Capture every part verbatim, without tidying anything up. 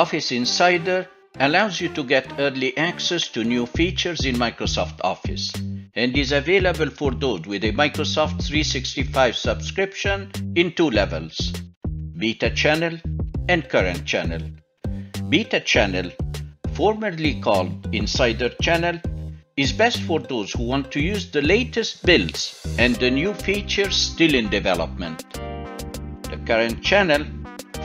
Office Insider allows you to get early access to new features in Microsoft Office and is available for those with a Microsoft three sixty-five subscription in two levels, Beta Channel and Current Channel. Beta Channel, formerly called Insider Channel, is best for those who want to use the latest builds and the new features still in development. The Current Channel,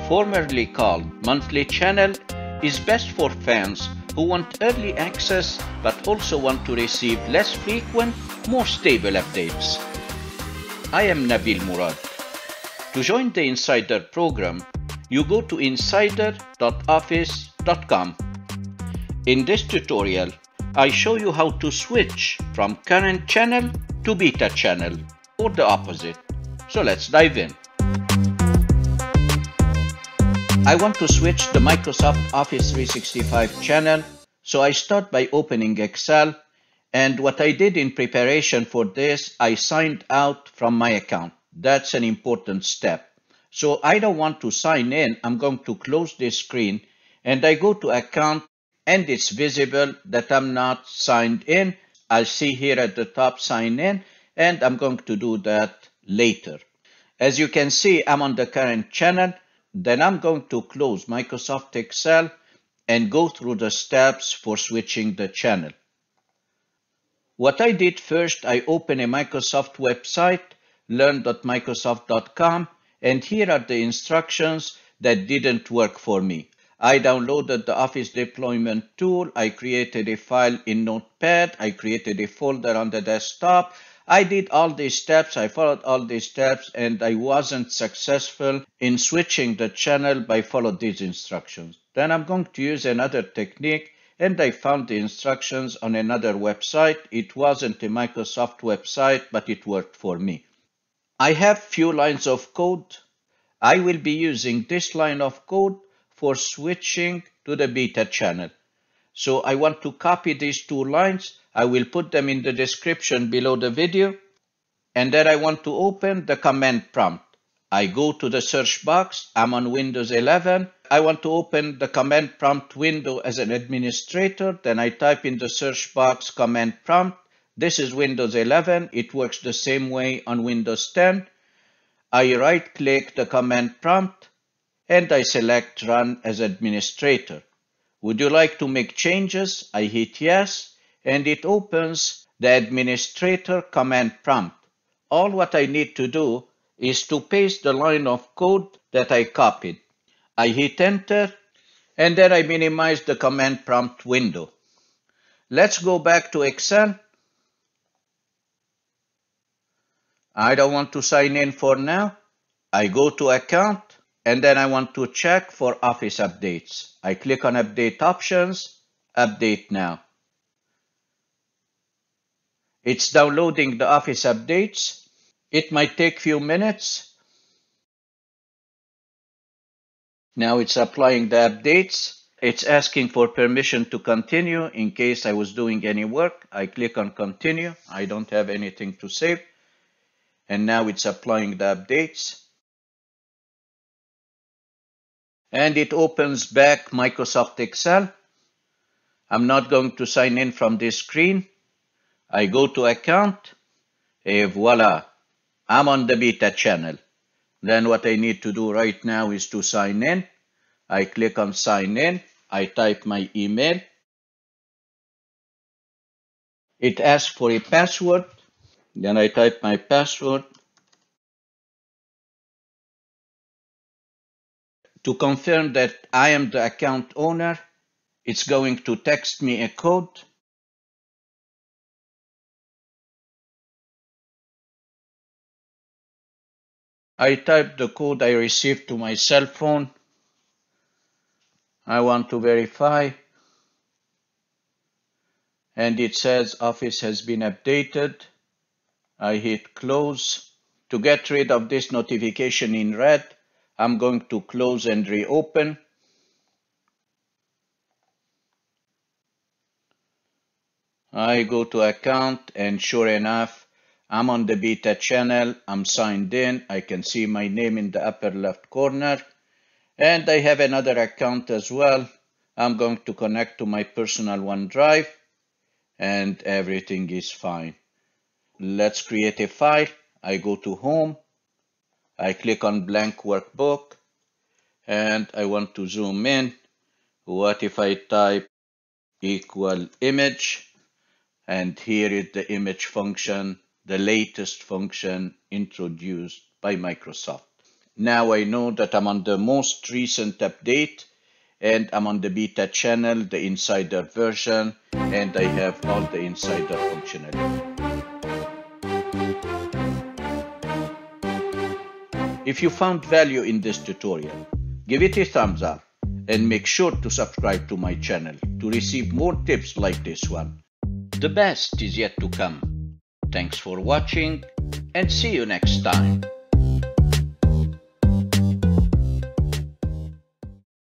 formerly called Monthly Channel, is best for fans who want early access but also want to receive less frequent, more stable updates. I am Nabil Mourad. To join the Insider program, you go to insider dot office dot com. In this tutorial, I show you how to switch from Current Channel to Beta Channel, or the opposite. So let's dive in. I want to switch the Microsoft Office three sixty-five channel, so I start by opening Excel, and what I did in preparation for this, I signed out from my account. That's an important step. So I don't want to sign in. I'm going to close this screen and I go to account, and it's visible that I'm not signed in. I'll see here at the top sign in, and I'm going to do that later. As you can see, I'm on the Current Channel. Then I'm going to close Microsoft Excel and go through the steps for switching the channel. What I did first, I open a Microsoft website, learn dot microsoft dot com, and here are the instructions that didn't work for me. I downloaded the Office deployment tool, I created a file in Notepad, I created a folder on the desktop, I did all these steps, I followed all these steps, and I wasn't successful in switching the channel by following these instructions. Then I'm going to use another technique, and I found the instructions on another website. It wasn't a Microsoft website, but it worked for me. I have few lines of code. I will be using this line of code for switching to the Beta channel. So I want to copy these two lines. I will put them in the description below the video, and then I want to open the command prompt. I go to the search box. I'm on Windows eleven. I want to open the command prompt window as an administrator. Then I type in the search box command prompt. This is Windows eleven. It works the same way on Windows ten. I right click the command prompt and I select run as administrator. Would you like to make changes? I hit yes, and it opens the administrator command prompt. All what I need to do is to paste the line of code that I copied. I hit enter, and then I minimize the command prompt window. Let's go back to Excel. I don't want to sign in for now. I go to account, and then I want to check for Office updates. I click on update options, update now. It's downloading the Office updates. It might take few minutes. Now it's applying the updates. It's asking for permission to continue in case I was doing any work. I click on continue. I don't have anything to save. And now it's applying the updates. And it opens back Microsoft Excel. I'm not going to sign in from this screen. I go to account, and voila, I'm on the Beta channel. Then what I need to do right now is to sign in. I click on sign in, I type my email. It asks for a password, then I type my password. To confirm that I am the account owner, it's going to text me a code. I type the code I received to my cell phone. I want to verify. And it says Office has been updated. I hit close. To get rid of this notification in red, I'm going to close and reopen. I go to account, and sure enough, I'm on the Beta channel, I'm signed in, I can see my name in the upper left corner, And I have another account as well. I'm going to connect to my personal OneDrive and everything is fine. Let's create a file. I go to Home. I click on Blank Workbook and I want to zoom in. What if I type equal image? And here is the image function, the latest function introduced by Microsoft. Now I know that I'm on the most recent update and I'm on the beta channel, the insider version, and I have all the insider functionality. If you found value in this tutorial, give it a thumbs up and make sure to subscribe to my channel to receive more tips like this one. The best is yet to come. Thanks for watching and see you next time.